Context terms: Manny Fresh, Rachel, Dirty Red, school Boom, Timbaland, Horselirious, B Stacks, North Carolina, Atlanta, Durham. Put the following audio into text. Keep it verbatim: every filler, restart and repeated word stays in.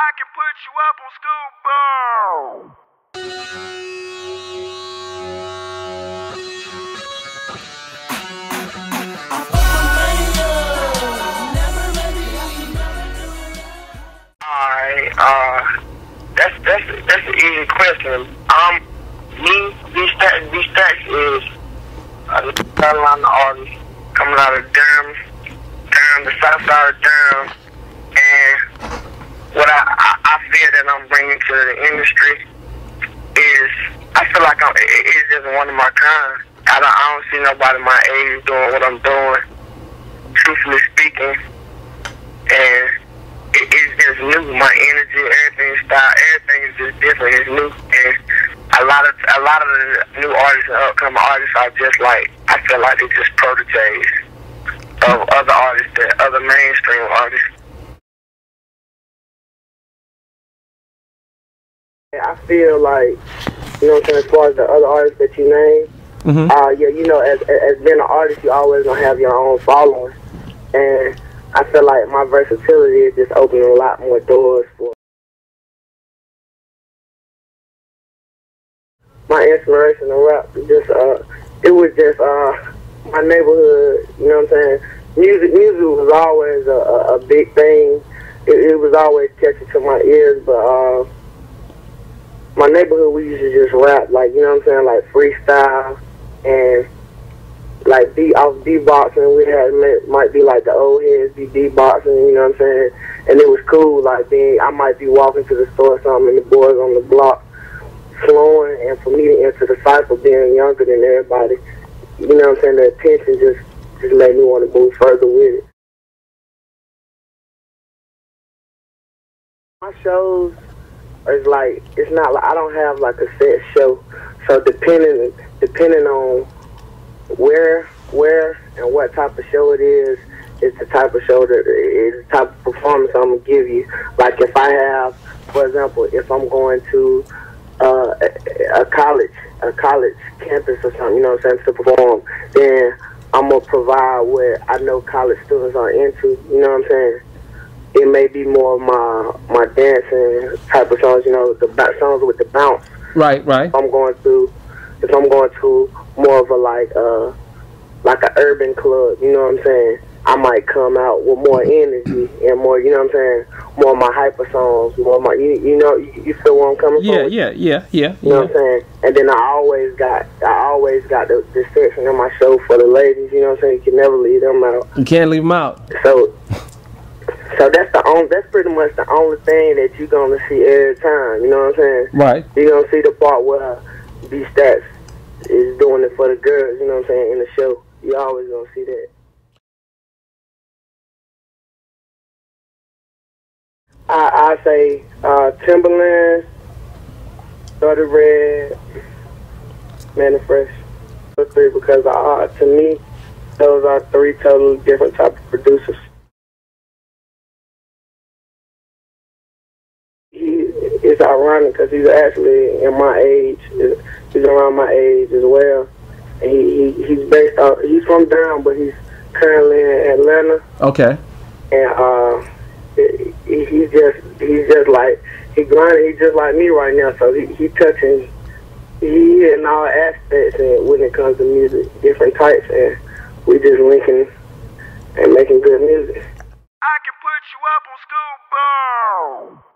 I can put you up on School Boom. Alright, uh, that's that's that's an easy question. Um, me, B Stacks, B Stacks is a North Carolina artist coming out of Durham, Durham, the South Side of Durham, and what I, I, I feel that I'm bringing to the industry is, I feel like I'm, it, it's just one of my kind. I don't, I don't see nobody my age doing what I'm doing, truthfully speaking. And it, it's just new. My energy, everything, style, everything is just different. It's new. And a lot of a lot of the new artists and upcoming artists are just like, I feel like they're just proteges of other artists, that, other mainstream artists. I feel like, you know what I'm saying, as far as the other artists that you name, mm-hmm. uh, yeah, you know, as, as being an artist, you always gonna have your own following, and I feel like my versatility is just opening a lot more doors for my inspiration to rap. Just uh, it was just uh, my neighborhood. You know what I'm saying? Music, music was always a, a, a big thing. It, it was always catchy to my ears, but. Uh, My neighborhood, we used to just rap, like, you know what I'm saying, like freestyle and like be off beatboxing. We had might be like the old heads be beatboxing, you know what I'm saying. And it was cool, like being, I might be walking to the store or something, and the boys on the block flowing, and for me to enter the cycle being younger than everybody, you know what I'm saying. The attention just just made me want to move further with it. My shows. It's like, it's not like, I don't have like a set show, so depending depending on where where and what type of show it is, it's the type of show that is the type of performance I'm gonna give you. Like if I have, for example, if I'm going to uh, a, a college a college campus or something, you know what I'm saying, to perform, then I'm gonna provide what I know college students are into. You know what I'm saying. It may be more of my my dancing type of songs, you know, the songs with the bounce. Right, right. If I'm going to, if I'm going to more of a like uh like an urban club, you know what I'm saying. I might come out with more energy and more, you know what I'm saying, more of my hyper songs, more of my, you, you know, you, you feel where I'm coming yeah, from. Yeah, yeah, yeah, yeah. You know what I'm saying. And then I always got, I always got the, the section of my show for the ladies. You know what I'm saying. You can never leave them out. You can't leave them out. So. So that's the only, that's pretty much the only thing that you're gonna see every time. You know what I'm saying? Right. You're gonna see the part where B Stacks is doing it for the girls. You know what I'm saying? In the show, you always gonna see that. I I say uh, Timbaland, Dirty Red, Manny Fresh, those three, because uh, to me those are three totally different type of producers. It's ironic because he's actually in my age. He's around my age as well. And he, he he's based out. He's from Durham, but he's currently in Atlanta. Okay. And uh, he, he's just he's just like he grinding. He's just like me right now. So he he touching. He in all aspects, and when it comes to music, different types, and we just linking and making good music. I can put you up on School Boom.